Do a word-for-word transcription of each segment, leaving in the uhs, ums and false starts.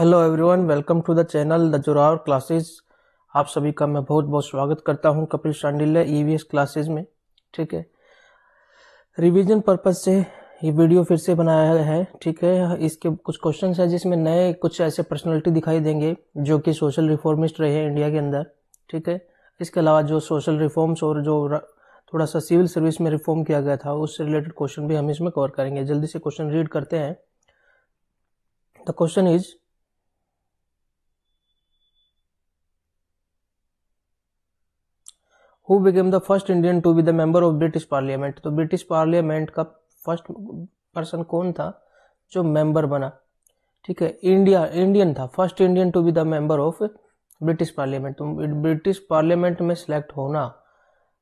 Hello everyone, welcome to the channel the Zorawar classes. आप सभी का मैं बहुत बहुत स्वागत करता हूं कपिल शांडिल्य ईवीएस क्लासेस में। ठीक है, रिवीजन पर्पज से ये वीडियो फिर से बनाया गया है। ठीक है, इसके कुछ क्वेश्चंस हैं जिसमें नए कुछ ऐसे पर्सनैलिटी दिखाई देंगे जो कि सोशल रिफॉर्मिस्ट रहे हैं इंडिया के अंदर। ठीक है, इसके अलावा जो सोशल रिफॉर्म्स और जो थोड़ा सा सिविल सर्विस में रिफॉर्म किया गया था उससे रिलेटेड क्वेश्चन भी हम इसमें कवर करेंगे। जल्दी से क्वेश्चन रीड करते हैं। The question is Who became the first Indian to be the member of British Parliament? तो ब्रिटिश पार्लियामेंट का फर्स्ट पर्सन कौन था जो मेंबर बना? ठीक है, इंडिया इंडियन था, first Indian to be the member of British parliament. तो ब्रिटिश पार्लियामेंट में सिलेक्ट होना,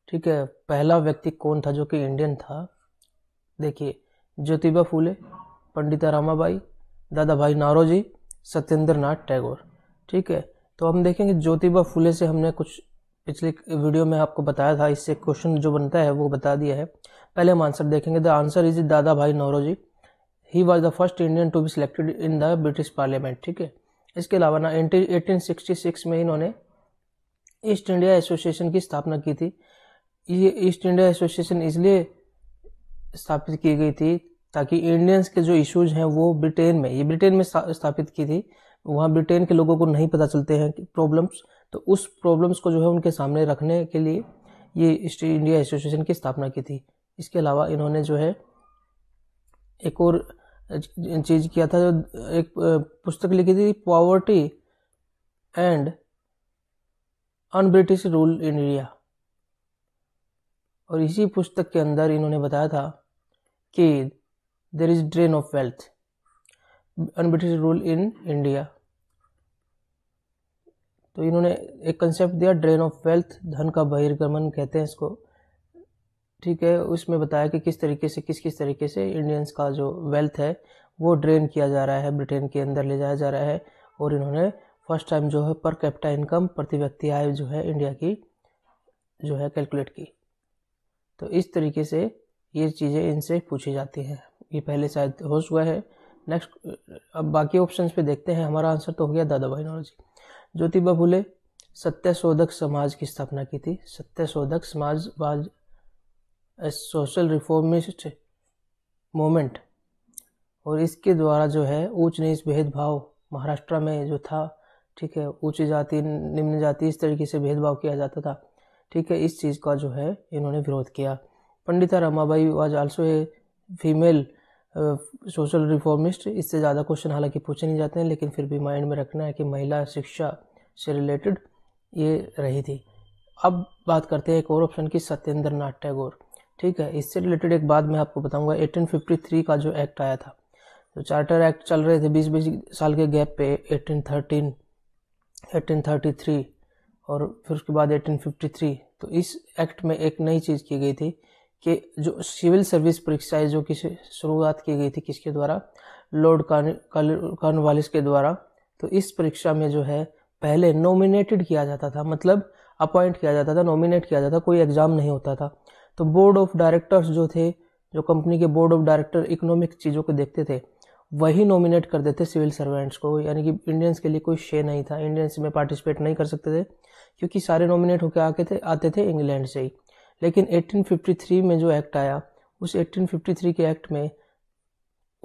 ठीक है, पहला व्यक्ति कौन था जो कि इंडियन था? देखिए, ज्योतिबा फूले, पंडिता रामाबाई, दादा भाई नारोजी, सत्येंद्र नाथ टैगोर। ठीक है, तो हम देखेंगे ज्योतिबा फूले से हमने कुछ पिछले वीडियो में आपको बताया था, इससे क्वेश्चन जो बनता है वो बता दिया है। पहले हम आंसर देखेंगे। The answer is Dadabhai Naoroji, he was the first Indian to be selected in the British parliament. ठीक है, इसके अलावा ना एटीन सिक्सटी सिक्स में इन्होंने ईस्ट इंडिया एसोसिएशन की स्थापना की थी। ये ईस्ट इंडिया एसोसिएशन इसलिए स्थापित की गई थी ताकि इंडियंस के जो इशूज हैं वो ब्रिटेन में, ये ब्रिटेन में स्थापित की थी, वहाँ ब्रिटेन के लोगों को नहीं पता चलते हैं प्रॉब्लम्स, तो उस प्रॉब्लम्स को जो है उनके सामने रखने के लिए ये ईस्ट इंडिया एसोसिएशन की स्थापना की थी। इसके अलावा इन्होंने जो है एक और चीज़ किया था, जो एक पुस्तक लिखी थी, poverty and unBritish rule in India, और इसी पुस्तक के अंदर इन्होंने बताया था कि there is drain of wealth, unBritish rule in India. तो इन्होंने एक कंसेप्ट दिया, ड्रेन ऑफ वेल्थ, धन का बहिर्गमन कहते हैं इसको। ठीक है, उसमें बताया कि किस तरीके से किस किस तरीके से इंडियंस का जो वेल्थ है वो ड्रेन किया जा रहा है, ब्रिटेन के अंदर ले जाया जा रहा है। और इन्होंने फर्स्ट टाइम जो है पर कैपिटा इनकम, प्रति व्यक्ति आय जो है इंडिया की जो है कैलकुलेट की। तो इस तरीके से ये चीज़ें इनसे पूछी जाती हैं। ये पहले शायद हो हुआ है। नेक्स्ट, अब बाकी ऑप्शन पर देखते हैं। हमारा आंसर तो हो गया दादा भाई नारोजी। ज्योतिबा फूले सत्यशोधक समाज की स्थापना की थी। Satyashodhak Samaj was a social reformist movement, और इसके द्वारा जो है ऊंच नीच भेदभाव महाराष्ट्र में जो था, ठीक है, ऊंची जाति निम्न जाति इस तरीके से भेदभाव किया जाता था। ठीक है, इस चीज़ का जो है इन्होंने विरोध किया। Pandita Ramabai was also a female social uh, reformist. इससे ज़्यादा क्वेश्चन हालांकि पूछे नहीं जाते हैं, लेकिन फिर भी माइंड में रखना है कि महिला शिक्षा से रिलेटेड ये रही थी। अब बात करते हैं एक और ऑप्शन की, सत्येंद्र नाथ टैगोर। ठीक है, इससे रिलेटेड एक बात मैं आपको बताऊंगा। एटीन फिफ्टी थ्री का जो एक्ट आया था, जो चार्टर एक्ट चल रहे थे बीस बीस साल के गैप पे, eighteen thirteen, eighteen thirty three और फिर उसके बाद एटीन फिफ्टी थ्री, तो इस एक्ट में एक नई चीज़ की गई थी कि जो सिविल सर्विस परीक्षाएं जो कि शुरुआत की गई थी किसके द्वारा, लॉर्ड कार्नवालिस के द्वारा। तो इस परीक्षा में जो है पहले नॉमिनेटेड किया जाता था, मतलब अपॉइंट किया जाता था, नॉमिनेट किया जाता था, कोई एग्ज़ाम नहीं होता था। तो बोर्ड ऑफ डायरेक्टर्स जो थे, जो कंपनी के बोर्ड ऑफ डायरेक्टर इकोनॉमिक चीज़ों को देखते थे, वही नॉमिनेट करते थे सिविल सर्वेंट्स को। यानी कि इंडियंस के लिए कोई शे नहीं था, इंडियंस में पार्टिसिपेट नहीं कर सकते थे क्योंकि सारे नॉमिनेट होकर आते थे आते थे इंग्लैंड से ही। लेकिन एटीन फिफ्टी थ्री में जो एक्ट आया, उस एटीन फिफ्टी थ्री के एक्ट में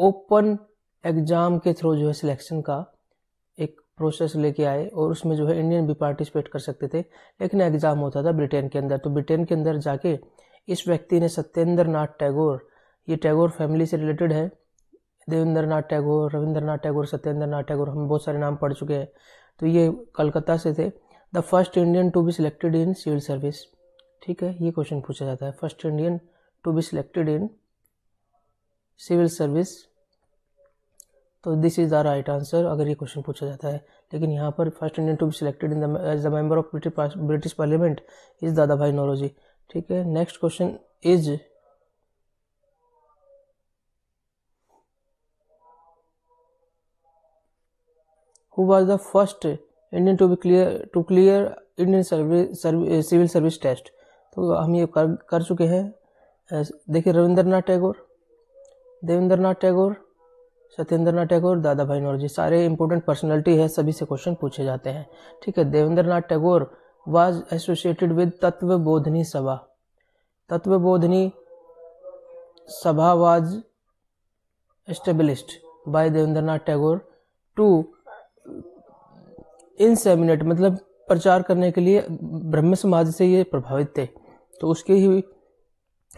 ओपन एग्ज़ाम के थ्रू जो है सिलेक्शन का एक प्रोसेस लेके आए, और उसमें जो है इंडियन भी पार्टिसिपेट कर सकते थे, लेकिन एग्ज़ाम होता था ब्रिटेन के अंदर। तो ब्रिटेन के अंदर जाके इस व्यक्ति ने, सत्येंद्र नाथ टैगोर, ये टैगोर फैमिली से रिलेटेड है, देवेंद्रनाथ टैगोर, रविंद्रनाथ टैगोर, सत्येंद्र नाथ टैगोर, हम बहुत सारे नाम पढ़ चुके हैं। तो ये कलकत्ता से थे, the first Indian to be selected in civil service. ठीक है, ये क्वेश्चन पूछा जाता है, first Indian to be selected in civil service. तो this is the right answer अगर ये क्वेश्चन पूछा जाता है। लेकिन यहाँ पर first Indian to be selected in as the member of British parliament is Dadabhai Naoroji. ठीक है, next question is who was the first Indian to B clear to clear Indian service civil service test. तो हम ये कर कर चुके हैं। देखिए, रविंद्रनाथ टैगोर, देवेंद्रनाथ टैगोर, सत्येंद्र नाथ टैगोर, दादा भाई नारोजी, सारे इंपॉर्टेंट पर्सनैलिटी है, सभी से क्वेश्चन पूछे जाते हैं। ठीक है, Debendranath Tagore was associated with Tattvabodhini Sabha. Tattvabodhini Sabha was established by Debendranath Tagore to inseminate, मतलब प्रचार करने के लिए, ब्रह्म समाज से ये प्रभावित थे तो उसके ही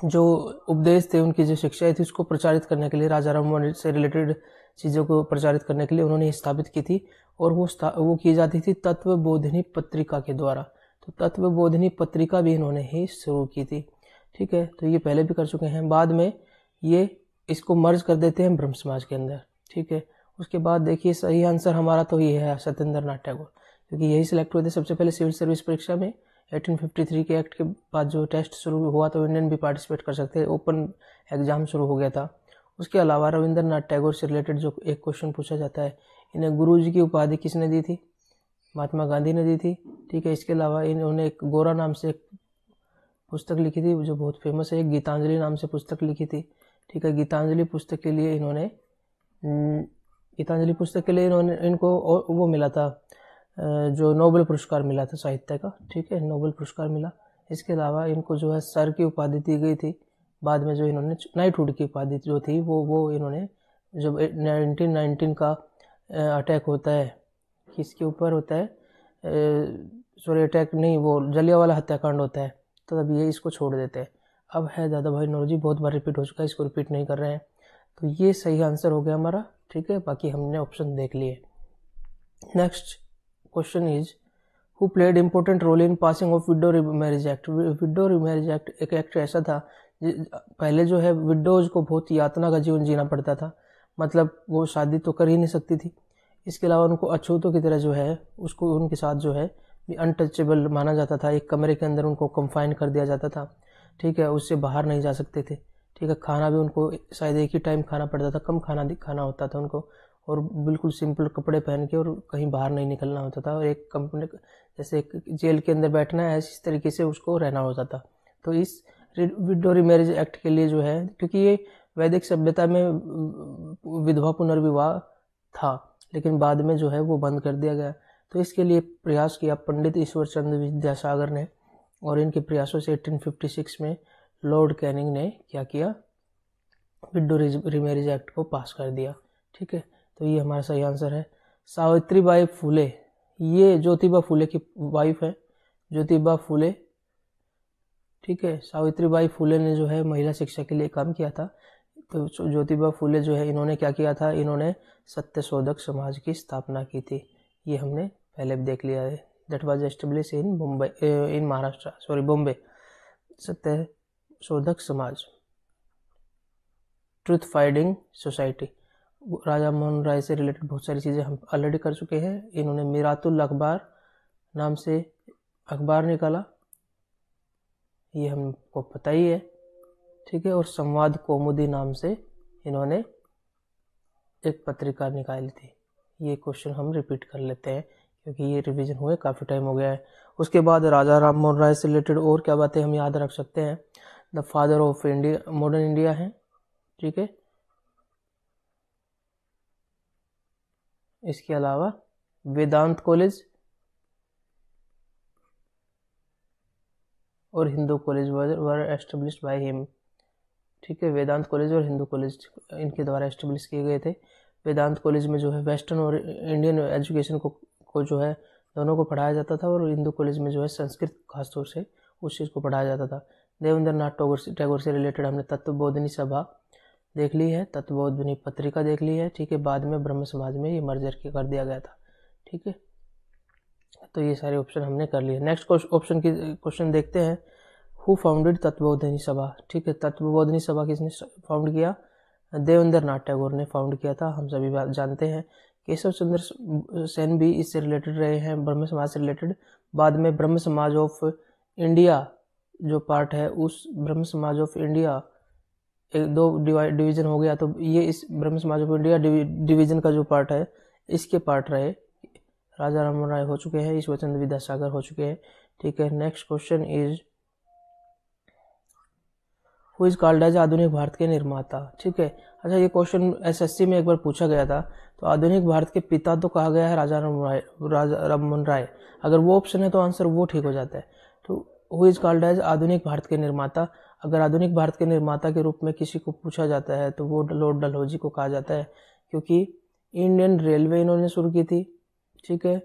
जो उपदेश थे, उनकी जो शिक्षाएं थी, उसको प्रचारित करने के लिए, राजा राम मोहन से रिलेटेड चीज़ों को प्रचारित करने के लिए उन्होंने स्थापित की थी और वो वो की जाती थी तत्वबोधिनी पत्रिका के द्वारा। तो तत्वबोधिनी पत्रिका भी इन्होंने ही शुरू की थी। ठीक है, तो ये पहले भी कर चुके हैं, बाद में ये इसको मर्ज कर देते हैं ब्रह्म समाज के अंदर। ठीक है, उसके बाद देखिए सही आंसर हमारा तो ये है सत्येंद्र नाथ टैगोर, क्योंकि यही सिलेक्ट हुए थे सबसे पहले सिविल सर्विस परीक्षा में। अठारह सौ तिरेपन के एक्ट के बाद जो टेस्ट शुरू हुआ तो इंडियन भी पार्टिसिपेट कर सकते हैं, ओपन एग्जाम शुरू हो गया था। उसके अलावा रविंद्रनाथ टैगोर से रिलेटेड जो एक क्वेश्चन पूछा जाता है, इन्हें गुरुजी की उपाधि किसने दी थी? महात्मा गांधी ने दी थी। ठीक है, इसके अलावा इन्होंने एक गोरा नाम से एक पुस्तक लिखी थी जो बहुत फेमस है, गीतांजलि नाम से पुस्तक लिखी थी। ठीक है, गीतांजलि पुस्तक के लिए इन्होंने गीतांजलि पुस्तक के लिए इन्होंने इनको वो मिला था, जो नोबेल पुरस्कार मिला था साहित्य का। ठीक है, नोबेल पुरस्कार मिला। इसके अलावा इनको जो है सर की उपाधि दी गई थी, बाद में जो इन्होंने नाइटहुड की उपाधि जो थी वो वो इन्होंने जब उन्नीस सौ उन्नीस का अटैक होता है, किसके ऊपर होता है, सॉरी अटैक नहीं, वो जलियांवाला हत्याकांड होता है, तो तब ये इसको छोड़ देते हैं। अब है दादा भाई नारोजी, बहुत बार रिपीट हो चुका है, इसको रिपीट नहीं कर रहे हैं। तो ये सही आंसर हो गया हमारा। ठीक है, बाकी हमने ऑप्शन देख लिए। Next question is who played important role in passing of widow marriage act. Widow marriage act एक एक्ट ऐसा था, पहले जो है विडोज को बहुत यातना का जीवन जीना पड़ता था, मतलब वो शादी तो कर ही नहीं सकती थी। इसके अलावा उनको अछूतों की तरह जो है उसको उनके साथ जो है अनटचेबल माना जाता था, एक कमरे के अंदर उनको कंफाइन कर दिया जाता था। ठीक है, उससे बाहर नहीं जा सकते थे। ठीक है, खाना भी उनको शायद एक ही टाइम खाना पड़ता था, कम खाना खाना होता था उनको, और बिल्कुल सिंपल कपड़े पहन के, और कहीं बाहर नहीं निकलना होता था, और एक कंपनी जैसे एक जेल के अंदर बैठना है इस तरीके से उसको रहना होता था। तो इस विडो मैरिज एक्ट के लिए जो है, क्योंकि ये वैदिक सभ्यता में विधवा पुनर्विवाह था, लेकिन बाद में जो है वो बंद कर दिया गया, तो इसके लिए प्रयास किया पंडित ईश्वरचंद विद्यासागर ने, और इनके प्रयासों से अठारह सौ छप्पन में लॉर्ड कैनिंग ने क्या किया, विडो मैरिज एक्ट को पास कर दिया। ठीक है, तो ये हमारा सही आंसर है। सावित्रीबाई फूले, ये ज्योतिबा फूले की वाइफ है, ज्योतिबा फूले। ठीक है, सावित्रीबाई फूले ने जो है महिला शिक्षा के लिए काम किया था। तो ज्योतिबा फूले जो है इन्होंने क्या किया था, इन्होंने सत्यशोधक समाज की स्थापना की थी, ये हमने पहले भी देख लिया है। That was establish in Mumbai in Maharashtra sorry Bombay. Satyashodhak Samaj, truth finding society, Raja Mohan Roy से रिलेटेड बहुत सारी चीज़ें हम ऑलरेडी कर चुके हैं। इन्होंने मीरातुल अखबार नाम से अखबार निकाला, ये हमको पता ही है। ठीक है, और संवाद कौमुदी नाम से इन्होंने एक पत्रिका निकाली थी। ये क्वेश्चन हम रिपीट कर लेते हैं क्योंकि ये रिवीजन हुए काफ़ी टाइम हो गया है। उसके बाद राजा राम मोहन राय से रिलेटेड और क्या बातें हम याद रख सकते हैं, the father of India, modern India है। ठीक है, इसके अलावा वेदांत कॉलेज और Hindu college were established by him. ठीक है, वेदांत कॉलेज और हिंदू कॉलेज इनके द्वारा एस्टेब्लिश किए गए थे। वेदांत कॉलेज में जो है वेस्टर्न और इंडियन एजुकेशन को को जो है दोनों को पढ़ाया जाता था, और हिंदू कॉलेज में जो है संस्कृत खासतौर से उस चीज़ को पढ़ाया जाता था। देवेंद्रनाथ टैगोर से टैगोर से रिलेटेड हमने तत्वबोधिनी सभा देख ली है, तत्वबोधिनी पत्रिका देख ली है। ठीक है, बाद में ब्रह्म समाज में ये मर्जर के कर दिया गया था। ठीक है, तो ये सारे ऑप्शन हमने कर लिए। नेक्स्ट ऑप्शन की क्वेश्चन देखते हैं, हु फाउंडेड तत्वबोधिनी सभा। ठीक है, तत्वबोधिनी सभा किसने फाउंड किया, देवेंद्रनाथ टैगोर ने फाउंड किया था, हम सभी जानते हैं। केशव चंद्र सेन भी इससे रिलेटेड रहे हैं, ब्रह्म समाज से रिलेटेड। बाद में ब्रह्म समाज ऑफ इंडिया जो पार्ट है, उस ब्रह्म समाज ऑफ इंडिया एक दो डिवीज़न हो गया, तो ये इस ब्रह्म समाज ऑफ इंडिया डिवीज़न का जो पार्ट है, इसके पार्ट रहे। राजा राम मोहन राय हो चुके हैं, ईश्वरचंद विद्यासागर हो चुके हैं। ठीक है, next question is who is called as आधुनिक भारत के निर्माता। ठीक है, अच्छा ये क्वेश्चन एसएससी में एक बार पूछा गया था। तो आधुनिक भारत के पिता तो कहा गया है राजा राम राय, राजा राम मोहन राय। अगर वो ऑप्शन है तो आंसर वो ठीक हो जाता है। तो हु इज कॉल्ड एज आधुनिक भारत के निर्माता, अगर आधुनिक भारत के निर्माता के रूप में किसी को पूछा जाता है तो वो लॉर्ड डलहौजी को कहा जाता है, क्योंकि इंडियन रेलवे इन्होंने शुरू की थी। ठीक है,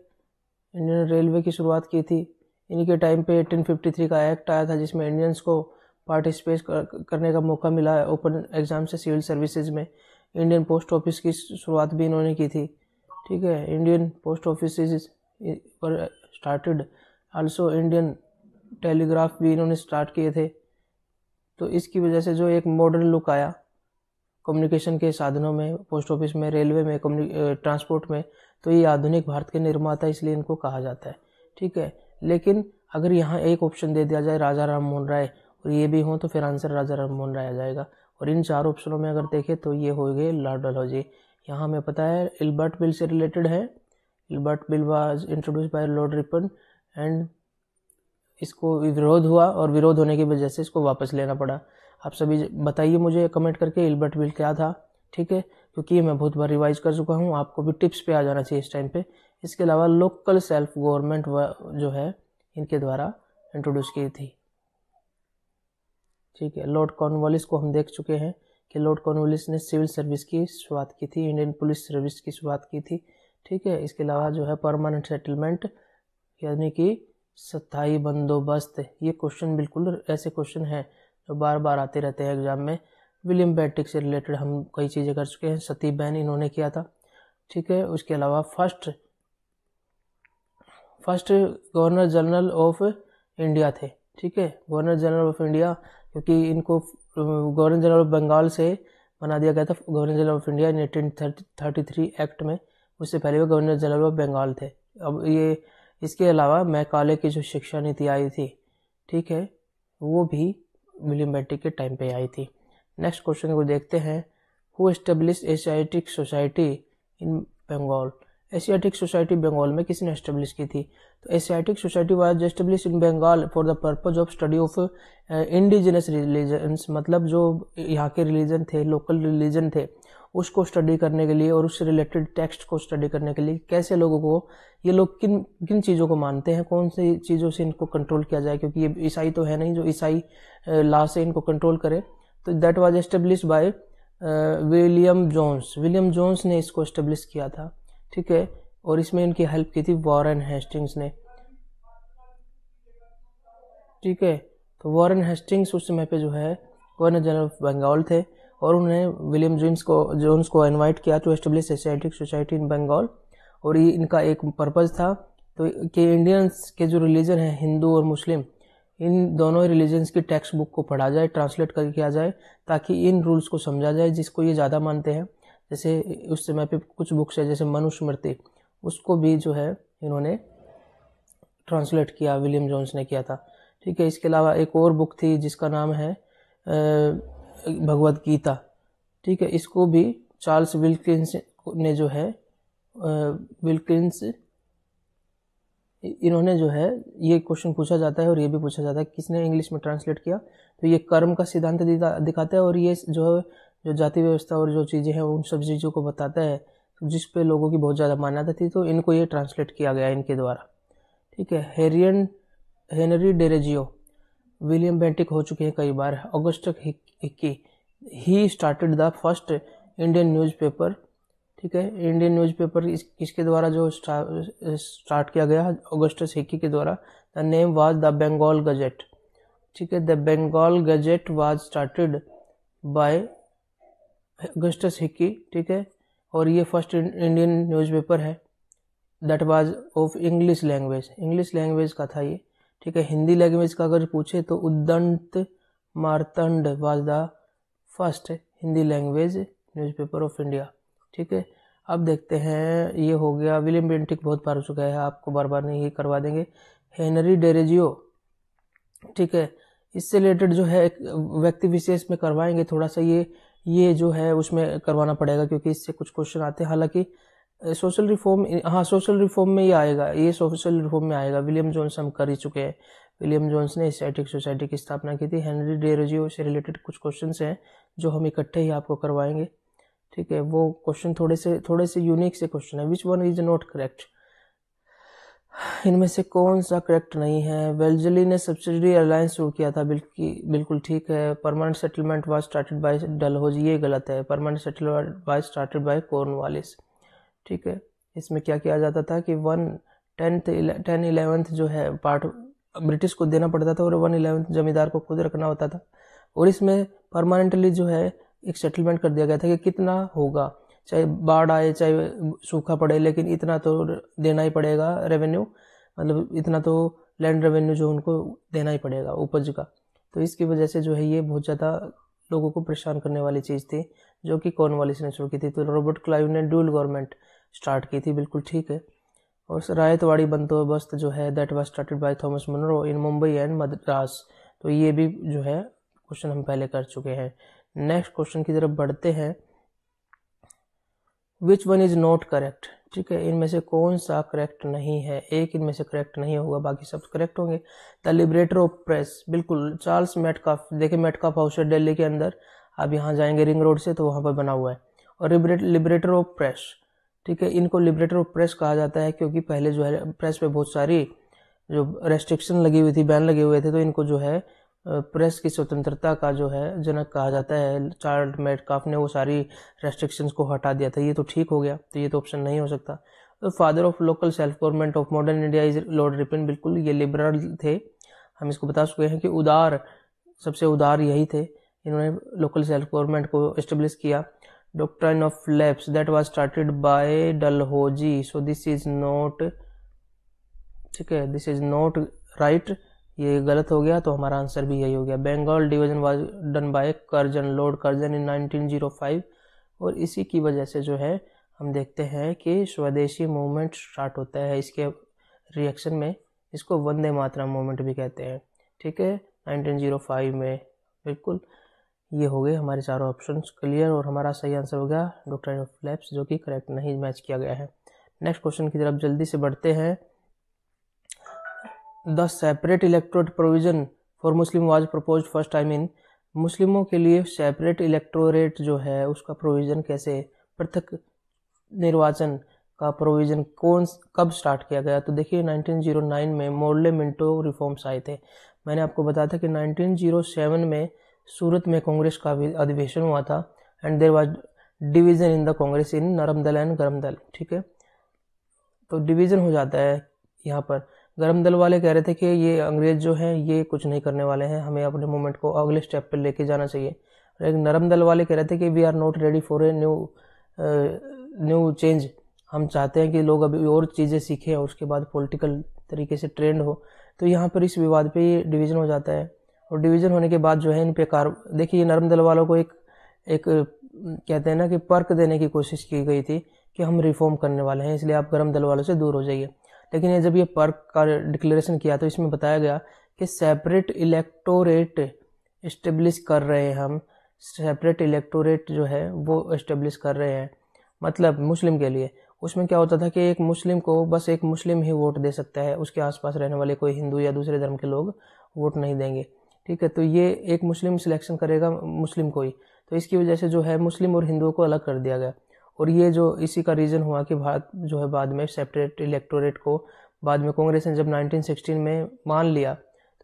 इंडियन रेलवे की शुरुआत की थी, इन्हीं के टाइम पे अठारह सौ तिरेपन का एक्ट आया था जिसमें इंडियंस को पार्टिसिपेट करने का मौका मिला है ओपन एग्जाम से सिविल सर्विसेज में। इंडियन पोस्ट ऑफिस की शुरुआत भी इन्होंने की थी। ठीक है, इंडियन पोस्ट ऑफिस पर स्टार्टेड, आल्सो इंडियन टेलीग्राफ भी इन्होंने स्टार्ट किए थे। तो इसकी वजह से जो एक मॉडर्न लुक आया कम्युनिकेशन के साधनों में, पोस्ट ऑफिस में, रेलवे में, ट्रांसपोर्ट में, तो ये आधुनिक भारत के निर्माता इसलिए इनको कहा जाता है। ठीक है, लेकिन अगर यहाँ एक ऑप्शन दे दिया जाए राजा राम मोहन राय और ये भी हो तो फिर आंसर राजा राम मोहन राय आ जाएगा। और इन चार ऑप्शनों में अगर देखें तो ये हो गए लॉर्ड डलहौजी। यहाँ हमें पता है एल्बर्ट बिल से रिलेटेड है। Albert bill was introduce by Lord Ripon and इसको विरोध हुआ और विरोध होने की वजह से इसको वापस लेना पड़ा। आप सभी बताइए मुझे कमेंट करके एल्बर्ट बिल क्या था। ठीक है, क्योंकि मैं बहुत बार रिवाइज कर चुका हूँ, आपको भी टिप्स पे आ जाना चाहिए इस टाइम पे। इसके अलावा लोकल सेल्फ गवर्नमेंट जो है इनके द्वारा इंट्रोड्यूस की थी। ठीक है, लॉर्ड कार्नवालिस को हम देख चुके हैं कि लॉर्ड कार्नवालिस ने सिविल सर्विस की शुरुआत की थी, इंडियन पुलिस सर्विस की शुरुआत की थी। ठीक है, इसके अलावा जो है परमानेंट सेटलमेंट यानी कि स्थायी बंदोबस्त, ये क्वेश्चन बिल्कुल ऐसे क्वेश्चन हैं जो बार बार आते रहते हैं एग्जाम में। विलियम बेंटिक से रिलेटेड हम कई चीज़ें कर चुके हैं, सती बहन इन्होंने किया था। ठीक है, उसके अलावा first first governor general of India थे। ठीक है, गवर्नर जनरल ऑफ इंडिया, क्योंकि इनको गवर्नर जनरल ऑफ बंगाल से बना दिया गया था governor general of India eighteen thirty three act में। उससे पहले वो गवर्नर जनरल ऑफ बंगाल थे। अब ये इसके अलावा मैकाले की जो शिक्षा नीति आई थी, ठीक है, वो भी विलियम बेंटिक के टाइम पे आई थी। नेक्स्ट क्वेश्चन को देखते हैं, who establish Asiatic society in Bengal. Asiatic society Bengal में किसने एस्टेब्लिश की थी? तो Asiatic society was establish in Bengal for the purpose of study of indigenous religions, मतलब जो यहाँ के रिलीजन थे, लोकल रिलीजन थे, उसको स्टडी करने के लिए और उससे रिलेटेड टेक्स्ट को स्टडी करने के लिए कैसे लोगों को, ये लोग किन किन चीज़ों को मानते हैं, कौन सी चीज़ों से इनको कंट्रोल किया जाए, क्योंकि ये ईसाई तो है नहीं जो ईसाई लॉ से इनको कंट्रोल करे। तो that was establish by William Jones. William Jones ने इसको एस्टेब्लिश किया था। ठीक है, और इसमें इनकी हेल्प की थी वॉरन हैस्टिंग्स ने। ठीक है, तो वॉरन हैस्टिंग्स उस समय पे जो है गवर्नर जनरल ऑफ बंगाल थे और उन्होंने विलियम जोन्स को जोन्स को इनवाइट किया to establish Asiatic society in Bengal. और ये इनका एक पर्पज़ था तो कि इंडियंस के जो रिलीजन है हिंदू और मुस्लिम, इन दोनों रिलीजन्स की टेक्स्ट बुक को पढ़ा जाए, ट्रांसलेट कर किया जाए, ताकि इन रूल्स को समझा जाए जिसको ये ज़्यादा मानते हैं। जैसे उस समय पे कुछ बुक्स है जैसे मनुस्मृति, उसको भी जो है इन्होंने ट्रांसलेट किया, विलियम जोन्स ने किया था। ठीक है, इसके अलावा एक और बुक थी जिसका नाम है भगवद गीता। ठीक है, इसको भी चार्ल्स विल्किंस ने जो है विल्किंस इन्होंने जो है, ये क्वेश्चन पूछा जाता है और ये भी पूछा जाता है किसने इंग्लिश में ट्रांसलेट किया। तो ये कर्म का सिद्धांत दिखाता है और ये जो है जो जाति व्यवस्था और जो चीज़ें हैं उन सब चीज़ों को बताता है जिस पे लोगों की बहुत ज़्यादा मान्यता थी। तो इनको ये ट्रांसलेट किया गया इनके द्वारा। ठीक है, हेरियन हेनरी डेरेजियो, विलियम बेंटिक हो चुके हैं कई बार। Augustus Hicky he started the first Indian newspaper. ठीक है, इंडियन न्यूज़पेपर इस, इसके द्वारा जो स्टा, स्टार्ट किया गया ऑगस्टस हिक्की के द्वारा। The name was the Bengal gazette. ठीक है, the Bengal gazette was started by Augustus Hicky. ठीक है, और ये फर्स्ट इंडियन न्यूज़पेपर है that was of English language, English language का था ये। ठीक है, हिंदी लैंग्वेज का अगर पूछे तो Udant Martand was the first Hindi language newspaper of India. ठीक है, अब देखते हैं, ये हो गया विलियम बेंटिक, बहुत बार हो चुका है, आपको बार बार नहीं ये करवा देंगे। हेनरी डेरेजियो, ठीक है, इससे रिलेटेड जो है एक व्यक्ति विशेष में करवाएंगे थोड़ा सा, ये ये जो है उसमें करवाना पड़ेगा क्योंकि इससे कुछ क्वेश्चन आते हैं। हालांकि सोशल रिफॉर्म, हाँ सोशल रिफॉर्म में ये आएगा, ये सोशल रिफॉर्म में आएगा। विलियम जोन्स हम कर ही चुके हैं, विलियम जोन्स ने एशियाटिक सोसाइटी की स्थापना की थी। हेनरी डेरोजियो से रिलेटेड कुछ क्वेश्चंस हैं जो हम इकट्ठे ही आपको करवाएंगे, ठीक है। वो क्वेश्चन थोड़े से थोड़े से यूनिक से क्वेश्चन है। Which one is not correct, इनमें से कौन सा करेक्ट नहीं है। वेल्जली ने सब्सिडरी एयरलाइंस शुरू किया था, बिल्कुल ठीक है। Permanent settlement was started by Dalhousie, ये गलत है। Permanent settlement was started by Cornwallis, ठीक है। इसमें क्या किया जाता था कि वन टेंथ टेन इलेवेंथ जो है पार्ट ब्रिटिश को देना पड़ता था और वन इलेवेंथ जमींदार को खुद रखना होता था, और इसमें परमानेंटली जो है एक सेटलमेंट कर दिया गया था कि कितना होगा, चाहे बाढ़ आए चाहे सूखा पड़े, लेकिन इतना तो देना ही पड़ेगा रेवेन्यू, मतलब इतना तो लैंड रेवेन्यू जो उनको देना ही पड़ेगा उपज का। तो इसकी वजह से जो है ये बहुत ज़्यादा लोगों को परेशान करने वाली चीज़ थी जो कि कार्नवालिस ने शुरू की थी। तो रॉबर्ट क्लाइव ने ड्यूल गवर्नमेंट स्टार्ट की थी, बिल्कुल ठीक है। और रायतवाड़ी बंदोबस्त जो है that was started by Thomas Munro in Mumbai and Madras, तो ये भी जो है क्वेश्चन हम पहले कर चुके हैं। नेक्स्ट क्वेश्चन की तरफ बढ़ते हैं। Which one is not correct, ठीक है, इनमें से कौन सा करेक्ट नहीं है। एक इनमें से करेक्ट नहीं होगा, बाकी सब करेक्ट होंगे। द लिबरेटर ऑफ प्रेस, बिल्कुल चार्ल्स मेटकॉफ, देखिए मेटकॉफ हाउस है दिल्ली के अंदर, आप यहाँ जाएंगे रिंग रोड से तो वहाँ पर बना हुआ है। और लिबरेटर ऑफ प्रेस, ठीक है, इनको लिबरेटर ऑफ प्रेस कहा जाता है क्योंकि पहले जो है प्रेस पे बहुत सारी जो रेस्ट्रिक्शन लगी हुई थी, बैन लगे हुए थे, तो इनको जो है प्रेस की स्वतंत्रता का जो है जनक कहा जाता है। चार्ल्स मेटकॉफ ने वो सारी रेस्ट्रिक्शंस को हटा दिया था, ये तो ठीक हो गया, तो ये तो ऑप्शन नहीं हो सकता। तो father of local self government of modern India is Lord Ripon, बिल्कुल ये लिबरल थे, हम इसको बता चुके हैं कि उदार, सबसे उदार यही थे, इन्होंने लोकल सेल्फ गवर्नमेंट को इस्टेब्लिश किया। Doctrine of lapse that was started by Dalhousie, so this is not, ठीक है, दिस इज नॉट राइट, ये गलत हो गया, तो हमारा आंसर भी यही हो गया। Bengal division was done by Curzon, Lord Curzon in nineteen o five, और इसी की वजह से जो है हम देखते हैं कि स्वदेशी मूवमेंट स्टार्ट होता है। इसके रिएक्शन में इसको वंदे मातरम मूवमेंट भी कहते हैं, ठीक है, नाइनटीन ओ फाइव में। बिल्कुल ये हो गए हमारे चारों ऑप्शंस क्लियर, और हमारा सही आंसर हो गया डॉक्ट्रिन ऑफ लैप्स, जो कि करेक्ट नहीं मैच किया गया है। नेक्स्ट क्वेश्चन की तरफ जल्दी से बढ़ते हैं। The separate electorate provision for Muslim was propose first time in, मुस्लिमों के लिए सेपरेट इलेक्टोरेट जो है उसका प्रोविज़न कैसे, पृथक निर्वाचन का प्रोविज़न कौन कब स्टार्ट किया गया। तो देखिए नाइनटीन ओ नाइन में मोर्ले मिंटो रिफॉर्म्स आए थे, मैंने आपको बताया था कि नाइनटीन ओ सेवन में सूरत में कांग्रेस का अधिवेशन हुआ था, and there was division in the Congress in नरम दल एंड गरम दल, ठीक है। तो डिवीज़न हो जाता है यहाँ पर, गरम दल वाले कह रहे थे कि ये अंग्रेज जो हैं ये कुछ नहीं करने वाले हैं, हमें अपने मूवमेंट को अगले स्टेप पर लेके जाना चाहिए। और एक नरम दल वाले कह रहे थे कि we are not ready for a new new change, हम चाहते हैं कि लोग अभी और चीज़ें सीखें और उसके बाद पॉलिटिकल तरीके से ट्रेंड हो। तो यहाँ पर इस विवाद पे डिवीज़न हो जाता है, और डिवीज़न होने के बाद जो है इन पे कार, देखिए नरम दल वालों को एक एक कहते हैं ना कि पर्क देने की कोशिश की गई थी कि हम रिफॉर्म करने वाले हैं, इसलिए आप गरम दल वालों से दूर हो जाइए। लेकिन ये जब ये पर्क का डिक्लेरेशन किया तो इसमें बताया गया कि सेपरेट इलेक्टोरेट इस्टेब्लिश कर रहे हैं हम, सेपरेट इलेक्टोरेट जो है वो इस्टेब्लिश कर रहे हैं, मतलब मुस्लिम के लिए। उसमें क्या होता था कि एक मुस्लिम को बस एक मुस्लिम ही वोट दे सकता है, उसके आसपास रहने वाले कोई हिंदू या दूसरे धर्म के लोग वोट नहीं देंगे, ठीक है। तो ये एक मुस्लिम सिलेक्शन करेगा मुस्लिम को ही, तो इसकी वजह से जो है मुस्लिम और हिंदुओं को अलग कर दिया गया। और ये जो इसी का रीज़न हुआ कि भारत जो है बाद में सेपरेट इलेक्टोरेट को बाद में कांग्रेस ने जब नाइनटीन सिक्सटीन में मान लिया,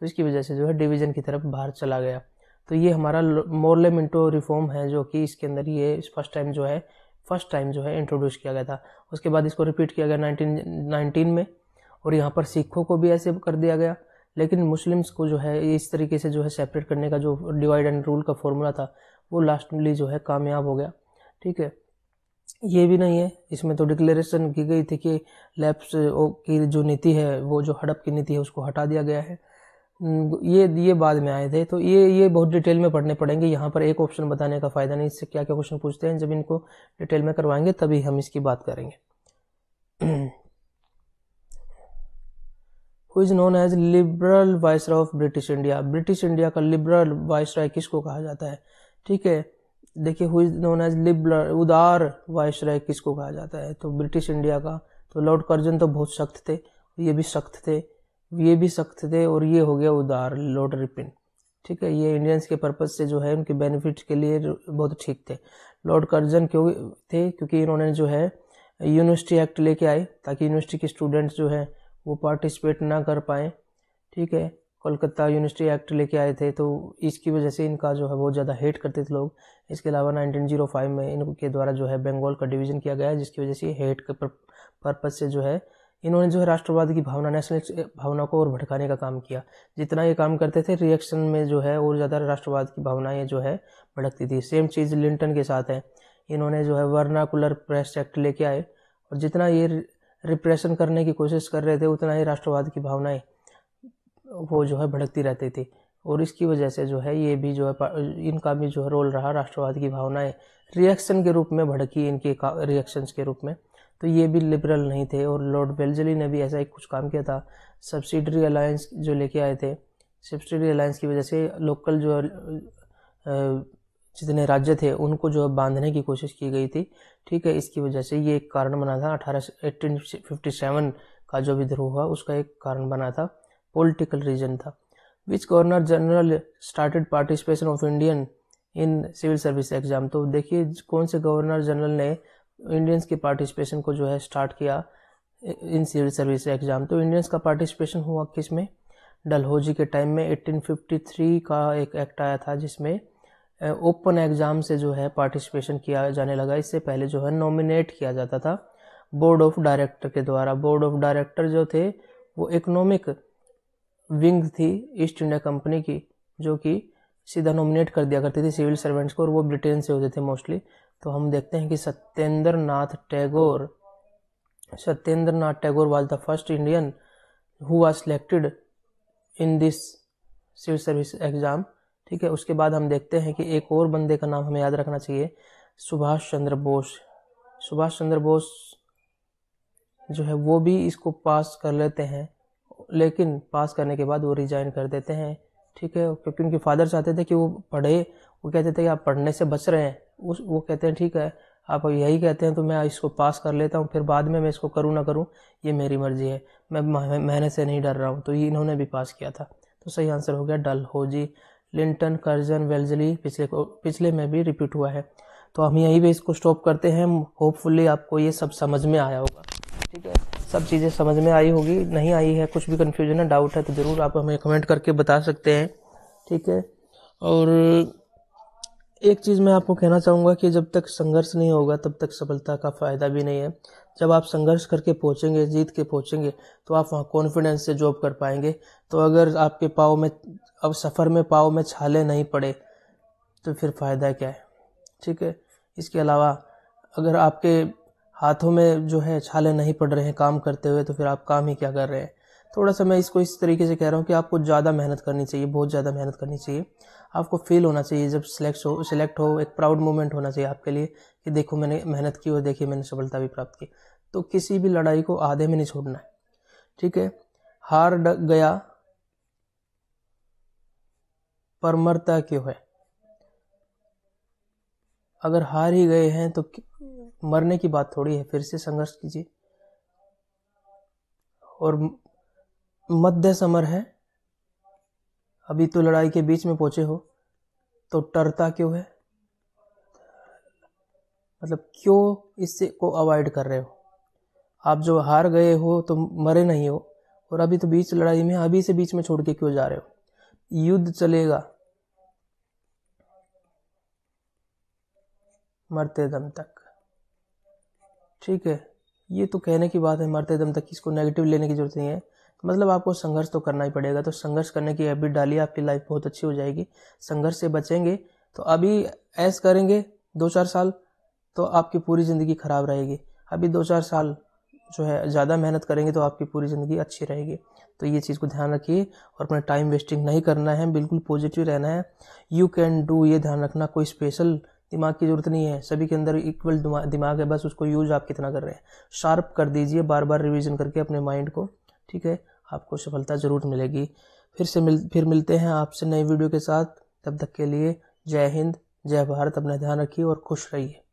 तो इसकी वजह से जो है डिवीज़न की तरफ भारत चला गया। तो ये हमारा मोर्ले मिंटो रिफॉर्म है जो कि इसके अंदर ये फर्स्ट टाइम जो है फर्स्ट टाइम जो है इंट्रोड्यूस किया गया था। उसके बाद इसको रिपीट किया गया नाइनटीन नाइनटीन में, और यहाँ पर सिखों को भी ऐसे कर दिया गया। लेकिन मुस्लिम्स को जो है इस तरीके से जो है सेपरेट करने का जो डिवाइड एंड रूल का फॉर्मूला था वो लास्टली जो है कामयाब हो गया, ठीक है। ये भी नहीं है, इसमें तो डिक्लेरेशन की गई थी कि लैप्स की जो नीति है वो जो हड़प की नीति है उसको हटा दिया गया है, ये ये बाद में आए थे। तो ये ये बहुत डिटेल में पढ़ने पड़ेंगे, यहाँ पर एक ऑप्शन बताने का फ़ायदा नहीं, इससे क्या क्या क्वेश्चन पूछते हैं जब इनको डिटेल में करवाएंगे तभी हम इसकी बात करेंगे। Who is known as liberal viceroy of British India, British India का लिबरल वाइसराय किसको कहा जाता है, ठीक है। देखिए who is known as liberal, उदार वाइसराय किसको कहा जाता है, तो ब्रिटिश इंडिया का, तो लॉर्ड कर्जन तो बहुत सख्त थे, ये भी सख्त थे, ये भी सख्त थे। और ये हो गया उदार लॉर्ड रिपन, ठीक है, ये इंडियंस के पर्पज से जो है उनके बेनिफिट के लिए बहुत ठीक थे। लॉर्ड कर्जन क्यों थे? क्योंकि इन्होंने जो है यूनिवर्सिटी एक्ट लेके आए ताकि यूनिवर्सिटी के स्टूडेंट्स जो है वो पार्टिसिपेट ना कर पाएँ, ठीक है। कोलकाता यूनिवर्सिटी एक्ट लेके आए थे, तो इसकी वजह से इनका जो है बहुत ज़्यादा हेट करते थे लोग। इसके अलावा नाइनटीन ओ फाइव में इनके द्वारा जो है बंगाल का डिवीज़न किया गया, जिसकी वजह से हेट के पर्पज़ से जो है इन्होंने जो है राष्ट्रवाद की भावना, नेशनल भावना को और भटकाने का काम किया। जितना ये काम करते थे रिएक्शन में जो है और ज़्यादा राष्ट्रवाद की भावनाएँ जो है भड़कती थी। सेम चीज़ लिटन के साथ है, इन्होंने जो है वर्नाकुलर प्रेस एक्ट लेके आए और जितना ये रिप्रेशन करने की कोशिश कर रहे थे उतना ही राष्ट्रवाद की भावनाएँ वो जो है भड़कती रहती थी। और इसकी वजह से जो है ये भी जो है इनका भी जो है रोल रहा, राष्ट्रवाद की भावनाएं रिएक्शन के रूप में भड़की, इनके रिएक्शंस के रूप में। तो ये भी लिबरल नहीं थे। और लॉर्ड बेल्जली ने भी ऐसा ही कुछ काम किया था। सब्सिडरी अलायंस जो लेके आए थे, सब्सिडरी अलायंस की वजह से लोकल जो जितने राज्य थे उनको जो है बांधने की कोशिश की गई थी, ठीक है। इसकी वजह से ये एक कारण बना था। अठारह एट्टीन फिफ्टी सेवन का जो विद्रोह हुआ उसका एक कारण बना था, पॉलिटिकल रीजन था। Which governor general started participation of Indian in civil service exam? तो देखिए कौन से गवर्नर जनरल ने इंडियंस के पार्टिसिपेशन को जो है स्टार्ट किया इन सिविल सर्विस एग्जाम। तो इंडियंस का पार्टिसिपेशन हुआ किस में? डलहौजी के टाइम में एटीन फिफ्टी थ्री का एक एक्ट आया था जिसमें ओपन एग्जाम से जो है पार्टिसिपेशन किया जाने लगा। इससे पहले जो है नॉमिनेट किया जाता था बोर्ड ऑफ डायरेक्टर के द्वारा। बोर्ड ऑफ डायरेक्टर जो थे वो इकोनॉमिक विंग थी ईस्ट इंडिया कंपनी की, जो कि सीधा नॉमिनेट कर दिया करती थी सिविल सर्वेंट्स को, और वो ब्रिटेन से होते थे मोस्टली। तो हम देखते हैं कि Satyendra Nath Tagore Satyendra Nath Tagore was the first Indian who was selected in this civil service exam, ठीक है। उसके बाद हम देखते हैं कि एक और बंदे का नाम हमें याद रखना चाहिए, सुभाष चंद्र बोस। सुभाष चंद्र बोस जो है वो भी इसको पास कर लेते हैं, लेकिन पास करने के बाद वो रिजाइन कर देते हैं, ठीक है, क्योंकि उनके फादर चाहते थे कि वो पढ़े। वो कहते थे कि आप पढ़ने से बच रहे हैं, उस वो कहते हैं ठीक है आप यही कहते हैं तो मैं इसको पास कर लेता हूँ, फिर बाद में मैं इसको करूँ ना करूँ ये मेरी मर्जी है, मैं मेहनत से नहीं डर रहा हूँ। तो ये इन्होंने भी पास किया था। तो सही आंसर हो गया डलहौजी। लिंटन, कर्जन, वेल्जली पिछले पिछले में भी रिपीट हुआ है। तो हम यहीं पर इसको स्टॉप करते हैं। होपफुली आपको ये सब समझ में आया होगा, ठीक है, सब चीज़ें समझ में आई होगी। नहीं आई है, कुछ भी कन्फ्यूजन है, डाउट है तो ज़रूर आप हमें कमेंट करके बता सकते हैं, ठीक है। और एक चीज़ मैं आपको कहना चाहूँगा कि जब तक संघर्ष नहीं होगा तब तक सफलता का फ़ायदा भी नहीं है। जब आप संघर्ष करके पहुँचेंगे, जीत के पहुँचेंगे, तो आप वहाँ कॉन्फिडेंस से जॉब कर पाएंगे। तो अगर आपके पाँव में, अब सफ़र में पाँव में छाले नहीं पड़े तो फिर फ़ायदा क्या है, ठीक है। इसके अलावा अगर आपके हाथों में जो है छाले नहीं पड़ रहे हैं काम करते हुए तो फिर आप काम ही क्या कर रहे हैं। थोड़ा सा मैं इसको इस तरीके से कह रहा हूँ कि आपको ज़्यादा मेहनत करनी चाहिए, बहुत ज़्यादा मेहनत करनी चाहिए। आपको फील होना चाहिए जब सिलेक्ट हो सिलेक्ट हो एक प्राउड मोमेंट होना चाहिए आपके लिए कि देखो मैंने मेहनत की और देखिए मैंने सफलता भी प्राप्त की। तो किसी भी लड़ाई को आधे में नहीं छोड़ना है, ठीक है। हार गया पर मरता क्यों है? अगर हार ही गए हैं तो मरने की बात थोड़ी है, फिर से संघर्ष कीजिए। और मध्य समर है, अभी तो लड़ाई के बीच में पहुंचे हो तो डरता क्यों है? मतलब क्यों इससे को अवॉइड कर रहे हो? आप जो हार गए हो तो मरे नहीं हो, और अभी तो बीच लड़ाई में, अभी से बीच में छोड़ के क्यों जा रहे हो? युद्ध चलेगा मरते दम तक, ठीक है। ये तो कहने की बात है, मरते दम तक, इसको नेगेटिव लेने की जरूरत नहीं है। मतलब आपको संघर्ष तो करना ही पड़ेगा। तो संघर्ष करने की हैबिट डालिए, आपकी लाइफ बहुत अच्छी हो जाएगी। संघर्ष से बचेंगे तो अभी ऐश करेंगे दो चार साल तो आपकी पूरी ज़िंदगी खराब रहेगी। अभी दो चार साल जो है ज़्यादा मेहनत करेंगे तो आपकी पूरी ज़िंदगी अच्छी रहेगी। तो ये चीज़ को ध्यान रखिए और अपना टाइम वेस्टिंग नहीं करना है, बिल्कुल पॉजिटिव रहना है। यू कैन डू, ये ध्यान रखना। कोई स्पेशल दिमाग की जरूरत नहीं है, सभी के अंदर इक्वल दिमाग है, बस उसको यूज आप कितना कर रहे हैं। शार्प कर दीजिए बार बार रिवीजन करके अपने माइंड को, ठीक है, आपको सफलता ज़रूर मिलेगी। फिर से मिल फिर मिलते हैं आपसे नई वीडियो के साथ। तब तक के लिए जय हिंद, जय भारत। अपना ध्यान रखिए और खुश रहिए।